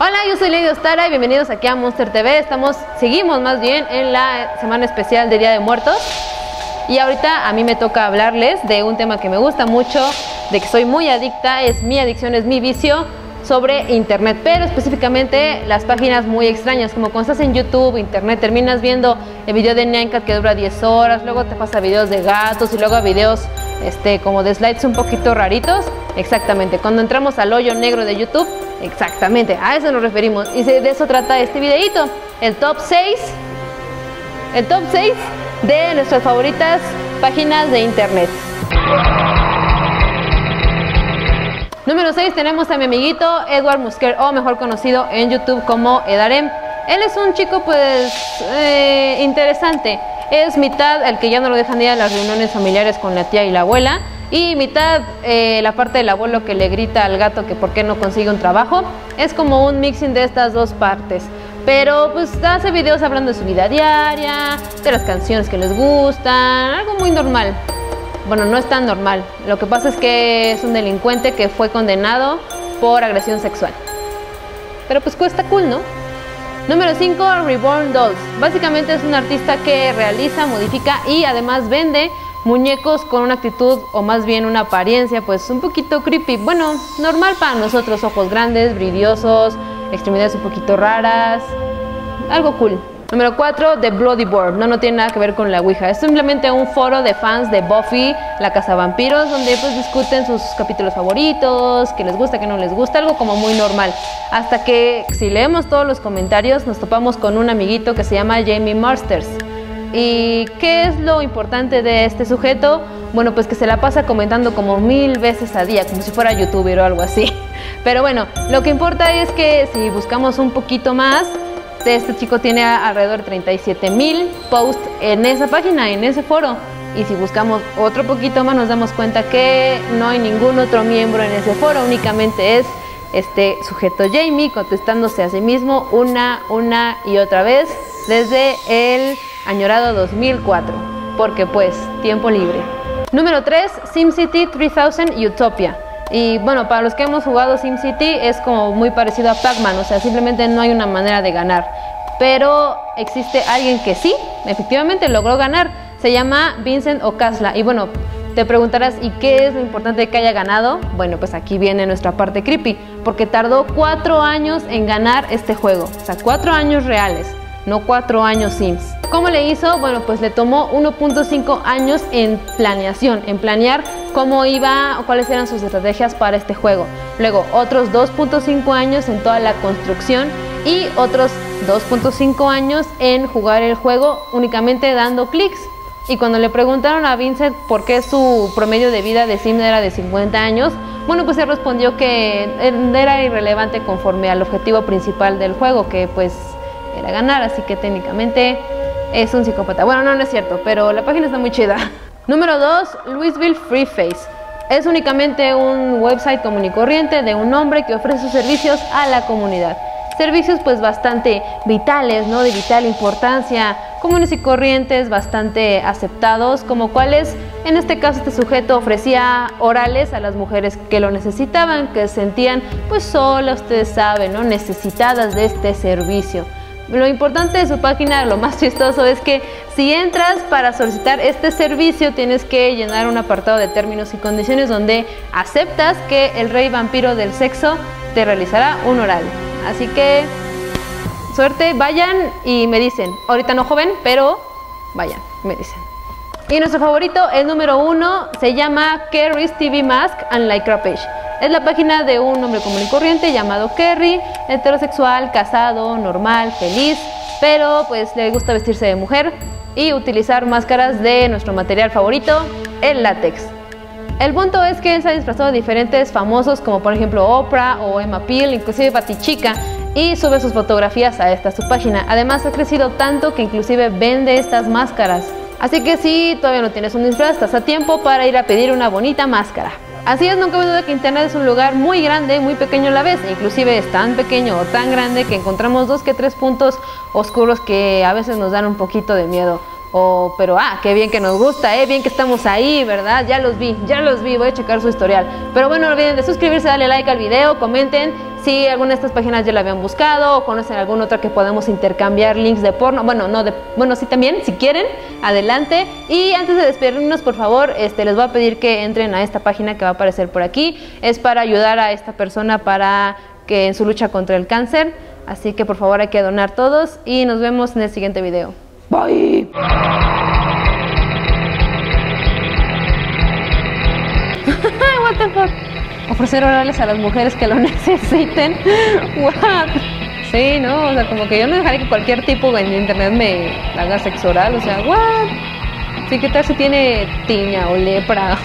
Hola, yo soy Lady Ostara y bienvenidos aquí a Monster TV. Seguimos más bien en la semana especial de Día de Muertos. Y ahorita a mí me toca hablarles de un tema que me gusta mucho, de que soy muy adicta, es mi adicción, es mi vicio, sobre internet, pero específicamente las páginas muy extrañas, como cuando estás en YouTube, internet, terminas viendo el video de Nyancat que dura 10 horas, luego te pasa videos de gatos y luego videos como de slides un poquito raritos. Exactamente, cuando entramos al hoyo negro de YouTube, exactamente, a eso nos referimos. Y de eso trata este videito, el top 6 de nuestras favoritas páginas de internet. Número 6 tenemos a mi amiguito Edward Musker, o mejor conocido en YouTube como Edarem. Él es un chico pues interesante. Es mitad el que ya no lo dejan ir a las reuniones familiares con la tía y la abuela, y mitad la parte del abuelo que le grita al gato que por qué no consigue un trabajo. Es como un mixing de estas dos partes. Pero pues hace videos hablando de su vida diaria, de las canciones que les gustan, algo muy normal. Bueno, no es tan normal. Lo que pasa es que es un delincuente que fue condenado por agresión sexual. Pero pues cuesta cool, ¿no? Número 5, Reborn Dolls. Básicamente es un artista que realiza, modifica y además vende muñecos con una actitud, o más bien una apariencia, pues un poquito creepy. Bueno, normal para nosotros. Ojos grandes, brillosos, extremidades un poquito raras. Algo cool. Número 4, The Bloody Bird. No tiene nada que ver con la Ouija. Es simplemente un foro de fans de Buffy, la cazavampiros, donde pues discuten sus capítulos favoritos, que les gusta, que no les gusta, algo como muy normal. Hasta que, si leemos todos los comentarios, nos topamos con un amiguito que se llama Jamie Marsters. ¿Y qué es lo importante de este sujeto? Bueno, pues que se la pasa comentando como 1000 veces al día, como si fuera youtuber o algo así. Pero bueno, lo que importa es que si buscamos un poquito más, este chico tiene alrededor de 37,000 posts en esa página, en ese foro. Y si buscamos otro poquito más, nos damos cuenta que no hay ningún otro miembro en ese foro. Únicamente es este sujeto Jamie contestándose a sí mismo una y otra vez desde el añorado 2004. Porque pues, tiempo libre. Número 3, Sim City 3000 Utopia. Y bueno, para los que hemos jugado Sim City es como muy parecido a Pac-Man, o sea, simplemente no hay una manera de ganar. Pero existe alguien que sí, efectivamente logró ganar. Se llama Vincent Ocasla. Y bueno, te preguntarás, ¿y qué es lo importante que haya ganado? Bueno, pues aquí viene nuestra parte creepy, porque tardó 4 años en ganar este juego. O sea, 4 años reales, no 4 años Sims. ¿Cómo le hizo? Bueno, pues le tomó 1.5 años en planeación, en planear cómo iba o cuáles eran sus estrategias para este juego. Luego otros 2.5 años en toda la construcción y otros 2.5 años en jugar el juego únicamente dando clics. Y cuando le preguntaron a Vincent por qué su promedio de vida de Sim era de 50 años, bueno, pues él respondió que era irrelevante conforme al objetivo principal del juego, que pues era ganar, así que técnicamente es un psicópata. Bueno, no es cierto, pero la página está muy chida. Número 2, Louisville Free Face. Es únicamente un website común y corriente de un hombre que ofrece sus servicios a la comunidad. Servicios pues bastante vitales, ¿no? De vital importancia, comunes y corrientes, bastante aceptados, como cuáles, en este caso este sujeto ofrecía orales a las mujeres que lo necesitaban, que sentían pues solas, ustedes saben, ¿no? Necesitadas de este servicio. Lo importante de su página, lo más chistoso, es que si entras para solicitar este servicio tienes que llenar un apartado de términos y condiciones donde aceptas que el rey vampiro del sexo te realizará un oral. Así que suerte, vayan y me dicen. Ahorita no, joven, pero vayan, me dicen. Y nuestro favorito, el número 1, se llama Kerry's TV Mask and Lycra Page. Es la página de un hombre común y corriente llamado Kerry, heterosexual, casado, normal, feliz, pero pues le gusta vestirse de mujer y utilizar máscaras de nuestro material favorito, el látex. El punto es que él se ha disfrazado de diferentes famosos como por ejemplo Oprah o Emma Peel, inclusive Baty Chica, y sube sus fotografías a esta su página. Además ha crecido tanto que inclusive vende estas máscaras. Así que si todavía no tienes un disfraz, estás a tiempo para ir a pedir una bonita máscara. Así es, nunca cabe duda que internet es un lugar muy grande, muy pequeño a la vez. Inclusive es tan pequeño o tan grande que encontramos 2 que 3 puntos oscuros que a veces nos dan un poquito de miedo. Pero qué bien que nos gusta, bien que estamos ahí, ¿verdad? Ya los vi, voy a checar su historial. Pero bueno, no olviden de suscribirse, darle like al video, comenten. si alguna de estas páginas ya la habían buscado o conocen alguna otra que podemos intercambiar links de porno. Bueno, no de, bueno, sí también, si quieren, adelante. Y antes de despedirnos, por favor, les voy a pedir que entren a esta página que va a aparecer por aquí. Es para ayudar a esta persona para que en su lucha contra el cáncer. Así que por favor hay que donar todos y nos vemos en el siguiente video. Bye. What the fuck? Ofrecer orales a las mujeres que lo necesiten. What? Sí, no, o sea, como que yo no dejaré que cualquier tipo en internet me haga sexo oral, o sea, what? Sí, ¿qué tal si tiene tiña o lepra?